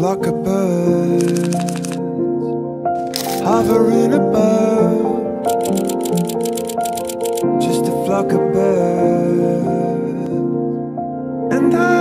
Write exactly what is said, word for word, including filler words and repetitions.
flock of birds hovering above, just a flock of birds. And I